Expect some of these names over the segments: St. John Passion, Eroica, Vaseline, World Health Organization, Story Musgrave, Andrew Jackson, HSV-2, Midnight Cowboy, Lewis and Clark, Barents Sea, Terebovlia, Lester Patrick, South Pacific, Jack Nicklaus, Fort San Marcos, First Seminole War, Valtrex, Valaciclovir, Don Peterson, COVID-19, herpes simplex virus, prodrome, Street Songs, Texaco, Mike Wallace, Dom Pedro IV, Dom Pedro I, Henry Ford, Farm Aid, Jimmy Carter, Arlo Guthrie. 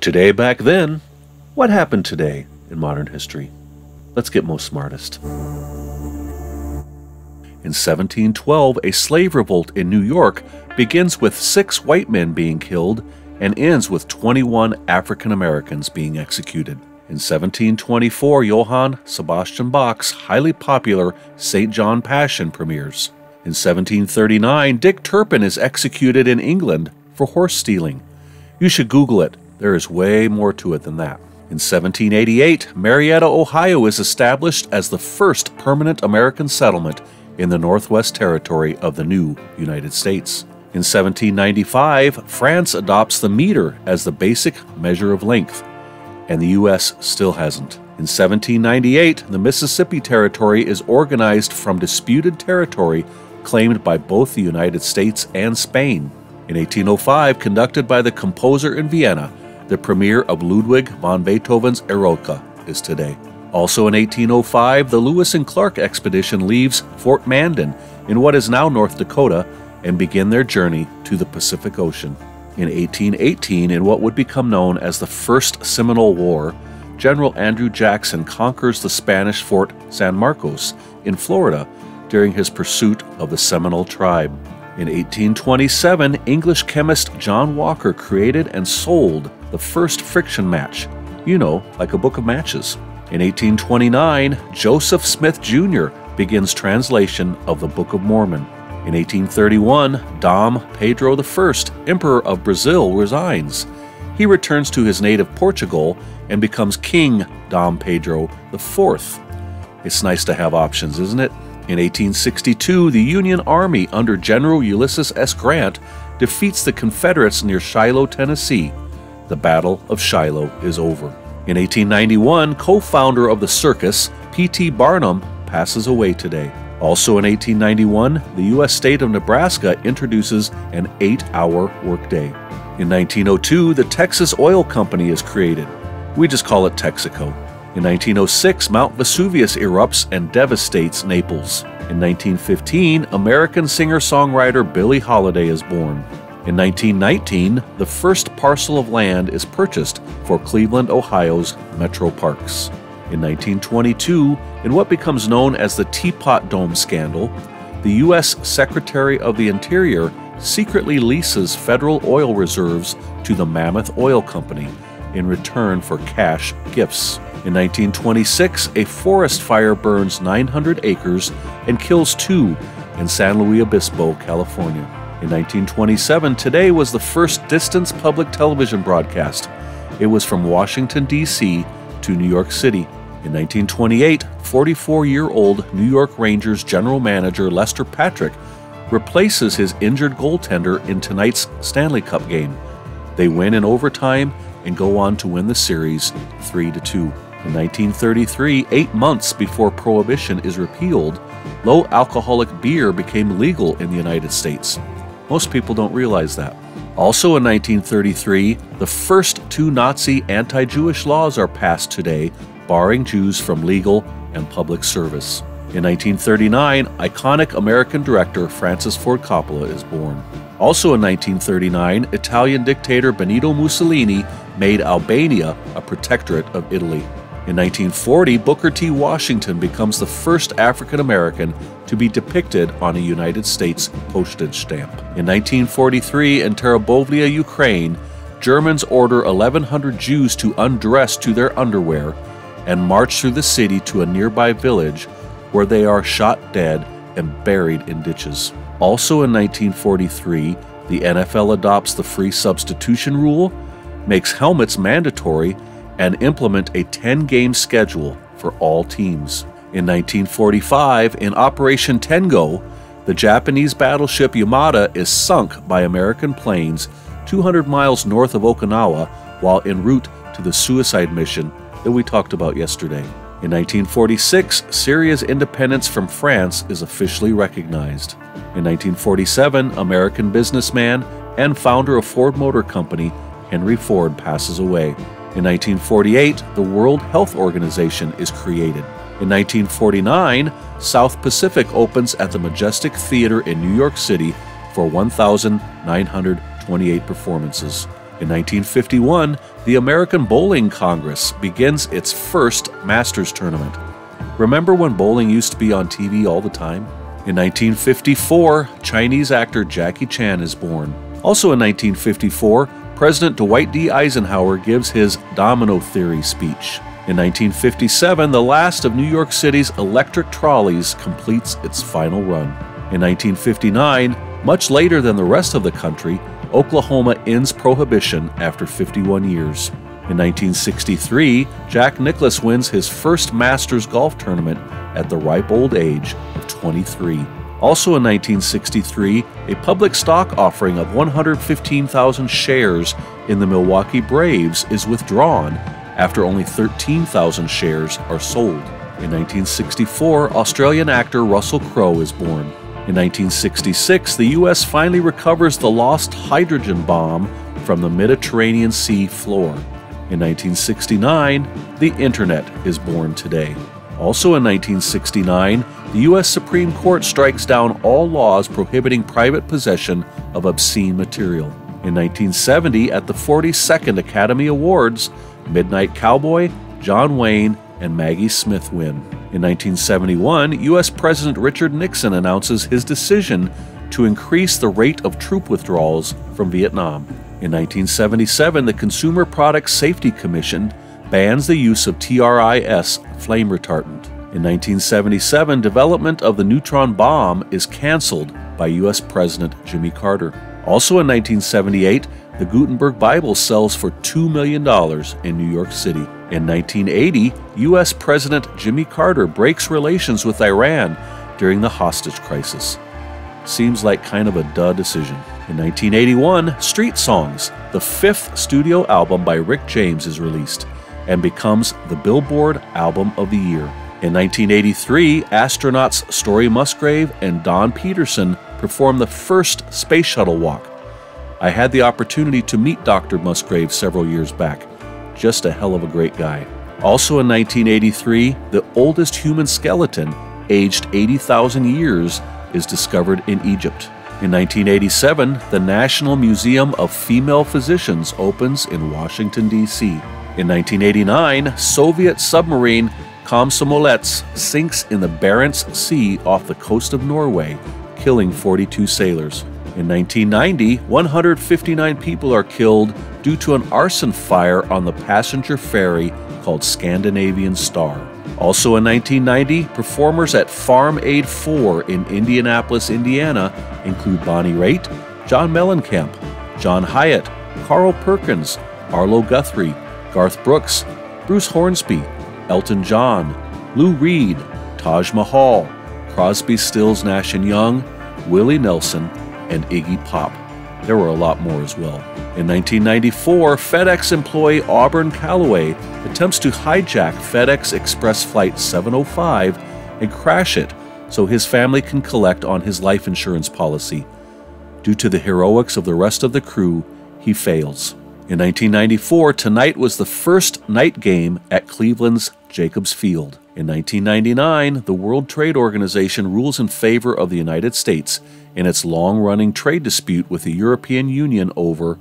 Today back then, what happened today in modern history? Let's get most smartest. In 1712, a slave revolt in New York begins with 6 white men being killed and ends with 21 African Americans being executed. In 1724, Johann Sebastian Bach's highly popular St. John Passion premieres. In 1739, Dick Turpin is executed in England for horse stealing. You should Google it. There is way more to it than that. In 1788, Marietta, Ohio is established as the first permanent American settlement in the Northwest Territory of the new United States. In 1795, France adopts the meter as the basic measure of length, and the U.S. still hasn't. In 1798, the Mississippi Territory is organized from disputed territory claimed by both the United States and Spain. In 1805, conducted by the composer in Vienna, the premiere of Ludwig von Beethoven's Eroica is today. Also in 1805, the Lewis and Clark expedition leaves Fort Mandan in what is now North Dakota and begin their journey to the Pacific Ocean. In 1818, in what would become known as the First Seminole War, General Andrew Jackson conquers the Spanish Fort San Marcos in Florida during his pursuit of the Seminole tribe. In 1827, English chemist John Walker created and sold the first friction match, you know, like a book of matches. In 1829, Joseph Smith Jr. begins translation of the Book of Mormon. In 1831, Dom Pedro I, Emperor of Brazil, resigns. He returns to his native Portugal and becomes King Dom Pedro IV. It's nice to have options, isn't it? In 1862, the Union Army under General Ulysses S. Grant defeats the Confederates near Shiloh, Tennessee. The Battle of Shiloh is over. In 1891, co-founder of the circus, P.T. Barnum, passes away today. Also in 1891, the U.S. state of Nebraska introduces an 8-hour workday. In 1902, the Texas Oil Company is created. We just call it Texaco. In 1906, Mount Vesuvius erupts and devastates Naples. In 1915, American singer-songwriter Billie Holiday is born. In 1919, the first parcel of land is purchased for Cleveland, Ohio's Metro Parks. In 1922, in what becomes known as the Teapot Dome scandal, the U.S. Secretary of the Interior secretly leases federal oil reserves to the Mammoth Oil Company in return for cash gifts. In 1926, a forest fire burns 900 acres and kills 2 in San Luis Obispo, California. In 1927, Today was the first distance public television broadcast. It was from Washington, D.C. to New York City. In 1928, 44-year-old New York Rangers general manager Lester Patrick replaces his injured goaltender in tonight's Stanley Cup game. They win in overtime and go on to win the series 3-2. In 1933, 8 months before Prohibition is repealed, low-alcoholic beer became legal in the United States. Most people don't realize that. Also in 1933, the first 2 Nazi anti-Jewish laws are passed today, barring Jews from legal and public service. In 1939, iconic American director Francis Ford Coppola is born. Also in 1939, Italian dictator Benito Mussolini made Albania a protectorate of Italy. In 1940, Booker T. Washington becomes the first African American to be depicted on a United States postage stamp. In 1943, in Terebovlia, Ukraine, Germans order 1,100 Jews to undress to their underwear and march through the city to a nearby village where they are shot dead and buried in ditches. Also in 1943, the NFL adopts the free substitution rule, makes helmets mandatory, and implement a 10-game schedule for all teams. In 1945, in Operation Tango, the Japanese battleship Yamato is sunk by American planes 200 miles north of Okinawa while en route to the suicide mission that we talked about yesterday. In 1946, Syria's independence from France is officially recognized. In 1947, American businessman and founder of Ford Motor Company, Henry Ford, passes away. In 1948, the World Health Organization is created. In 1949, South Pacific opens at the Majestic Theater in New York City for 1,928 performances. In 1951, the American Bowling Congress begins its first Masters tournament. Remember when bowling used to be on TV all the time? In 1954, Chinese actor Jackie Chan is born. Also in 1954, President Dwight D. Eisenhower gives his domino theory speech. In 1957, the last of New York City's electric trolleys completes its final run. In 1959, much later than the rest of the country, Oklahoma ends prohibition after 51 years. In 1963, Jack Nicklaus wins his first Masters golf tournament at the ripe old age of 23. Also in 1963, a public stock offering of 115,000 shares in the Milwaukee Braves is withdrawn after only 13,000 shares are sold. In 1964, Australian actor Russell Crowe is born. In 1966, the U.S. finally recovers the lost hydrogen bomb from the Mediterranean Sea floor. In 1969, the Internet is born today. Also in 1969, the U.S. Supreme Court strikes down all laws prohibiting private possession of obscene material. In 1970, at the 42nd Academy Awards, Midnight Cowboy, John Wayne, and Maggie Smith win. In 1971, U.S. President Richard Nixon announces his decision to increase the rate of troop withdrawals from Vietnam. In 1977, the Consumer Product Safety Commission bans the use of TRIS flame retardant. In 1977, development of the neutron bomb is canceled by U.S. President Jimmy Carter. Also in 1978, the Gutenberg Bible sells for $2 million in New York City. In 1980, U.S. President Jimmy Carter breaks relations with Iran during the hostage crisis. Seems like kind of a duh decision. In 1981, Street Songs, the fifth studio album by Rick James, is released and becomes the Billboard Album of the Year. In 1983, astronauts Story Musgrave and Don Peterson perform the first space shuttle walk. I had the opportunity to meet Dr. Musgrave several years back. Just a hell of a great guy. Also in 1983, the oldest human skeleton, aged 80,000 years, is discovered in Egypt. In 1987, the National Museum of Female Physicians opens in Washington, D.C. In 1989, Soviet submarine Komsomolets sinks in the Barents Sea off the coast of Norway, killing 42 sailors. In 1990, 159 people are killed due to an arson fire on the passenger ferry called Scandinavian Star. Also in 1990, performers at Farm Aid 4 in Indianapolis, Indiana include Bonnie Raitt, John Mellencamp, John Hyatt, Carl Perkins, Arlo Guthrie, Garth Brooks, Bruce Hornsby, Elton John, Lou Reed, Taj Mahal, Crosby, Stills, Nash & Young, Willie Nelson, and Iggy Pop. There were a lot more as well. In 1994, FedEx employee Auburn Calloway attempts to hijack FedEx Express Flight 705 and crash it so his family can collect on his life insurance policy. Due to the heroics of the rest of the crew, he fails. In 1994, tonight was the first night game at Cleveland's Jacobs Field. In 1999, the World Trade Organization rules in favor of the United States in its long-running trade dispute with the European Union over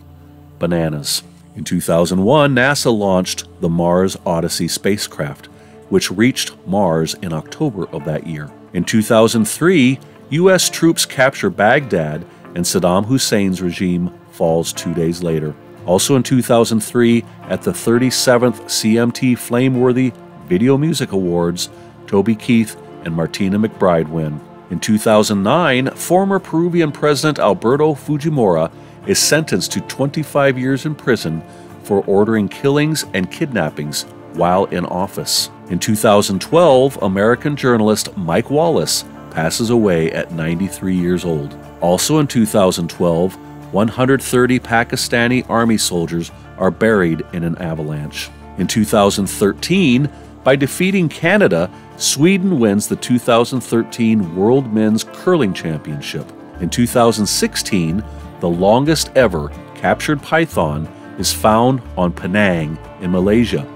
bananas. In 2001, NASA launched the Mars Odyssey spacecraft, which reached Mars in October of that year. In 2003, U.S. troops capture Baghdad, and Saddam Hussein's regime falls 2 days later. Also in 2003, at the 37th CMT Flameworthy Video Music Awards, Toby Keith and Martina McBride win. In 2009, former Peruvian President Alberto Fujimori is sentenced to 25 years in prison for ordering killings and kidnappings while in office. In 2012, American journalist Mike Wallace passes away at 93 years old. Also in 2012, 130 Pakistani army soldiers are buried in an avalanche. In 2013, by defeating Canada, Sweden wins the 2013 World Men's Curling Championship. In 2016, the longest ever captured python is found on Penang in Malaysia.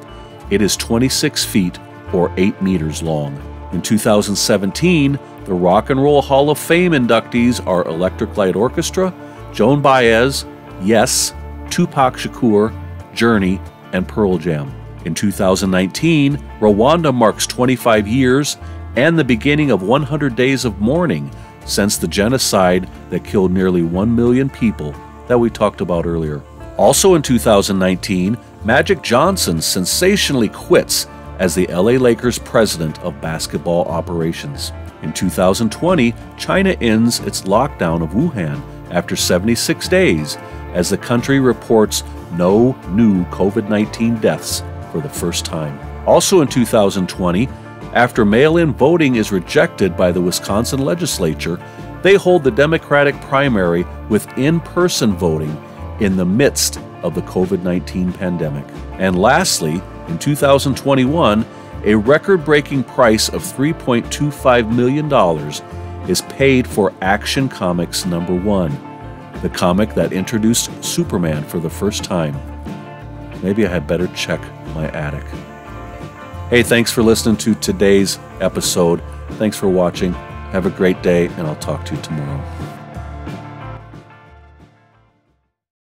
It is 26 feet or 8 meters long. In 2017, the Rock and Roll Hall of Fame inductees are Electric Light Orchestra, Joan Baez, Yes, Tupac Shakur, Journey, and Pearl Jam. In 2019, Rwanda marks 25 years and the beginning of 100 days of mourning since the genocide that killed nearly 1 million people that we talked about earlier. Also in 2019, Magic Johnson sensationally quits as the LA Lakers president of basketball operations. In 2020, China ends its lockdown of Wuhan after 76 days as the country reports no new COVID-19 deaths for the first time. Also in 2020, after mail-in voting is rejected by the Wisconsin legislature, they hold the Democratic primary with in-person voting in the midst of the COVID-19 pandemic. And lastly, in 2021, a record-breaking price of $3.25 million is paid for Action Comics #1, the comic that introduced Superman for the first time. Maybe I had better check my attic. Hey, thanks for listening to today's episode. Thanks for watching. Have a great day, and I'll talk to you tomorrow.